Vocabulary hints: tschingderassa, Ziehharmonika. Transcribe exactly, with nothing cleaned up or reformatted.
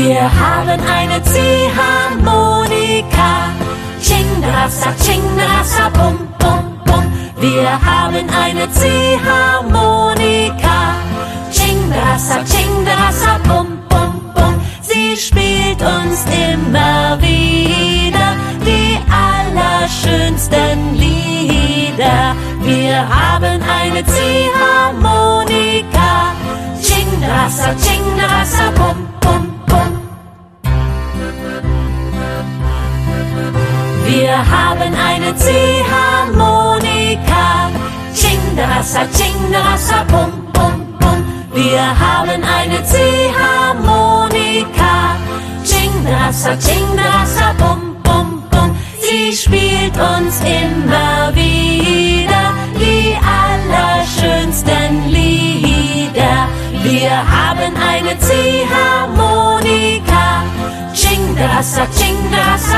Wir haben eine Ziehharmonika. Ching-darafsa, ching-darafsa, bum, bum, bum. Wir haben eine Ziehharmonika. Ching-darafsa, ching-darafsa, bum, bum, bum. Sie spielt uns immer wieder die allerschönsten Lieder. Wir haben eine Ziehharmonika. Ching-darafsa, ching-darafsa, bum, bum, bum. Wir haben eine Ziehharmonika. Ching-darafsa, ching-darafsa, bum, bum, bum. Wir haben eine Ziehharmonika. Ching-darafsa, ching-darafsa, bum, bum, bum. Sie spielt uns immer wieder die allerschönsten Lieder. Wir haben eine Ziehharmonika. Ching-darafsa, ching-darafsa,